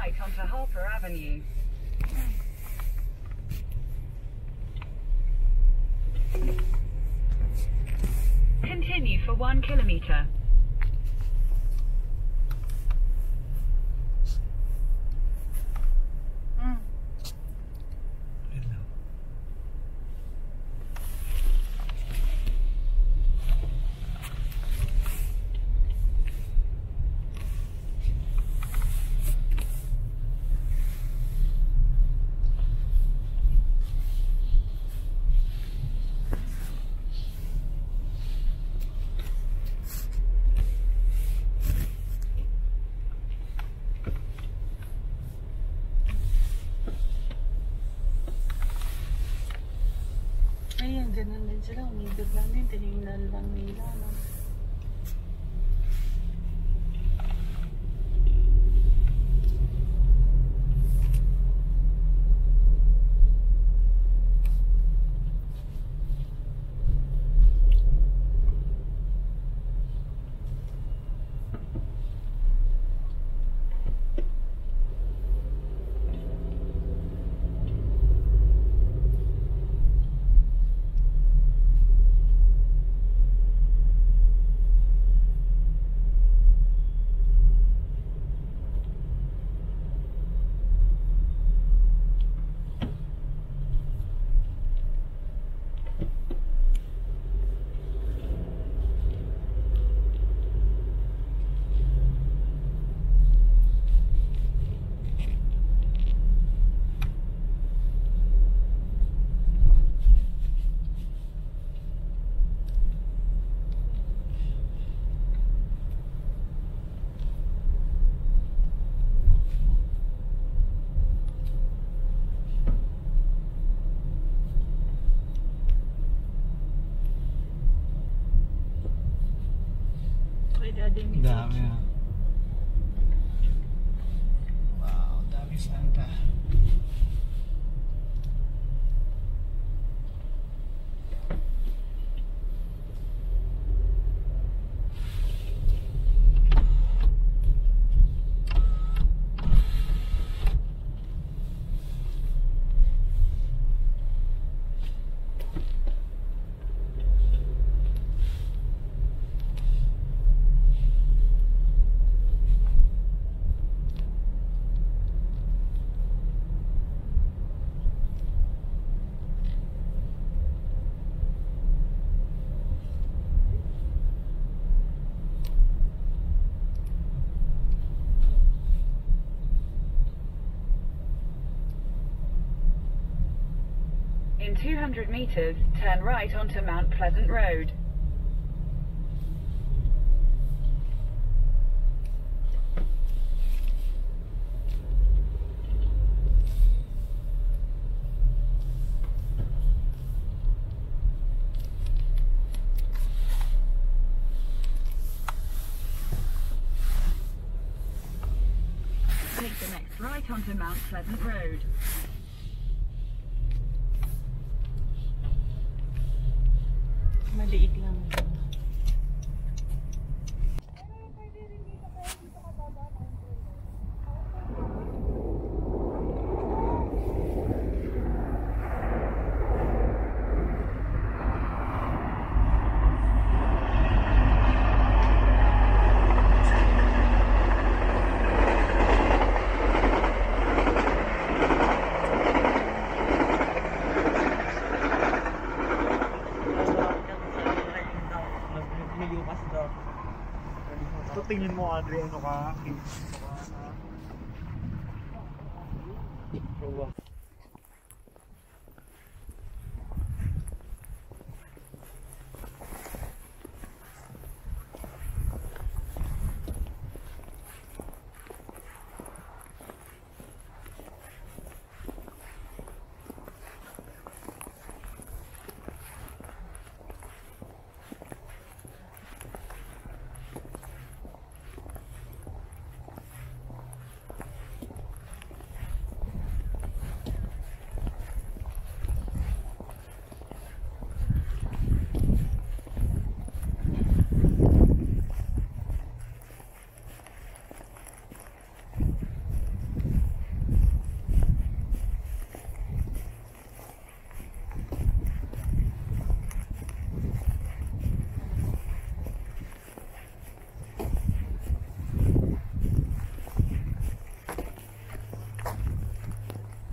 right onto Harper Avenue. Continue for 1 kilometer. Ganun din sila, umidog lang din, tinignan lang nila, no? Dami na. Wow, dami santa. In 200 meters, turn right onto Mount Pleasant Road. Take the next right onto Mount Pleasant Road. Maliit lang. So tingin mo Andre, ano ka?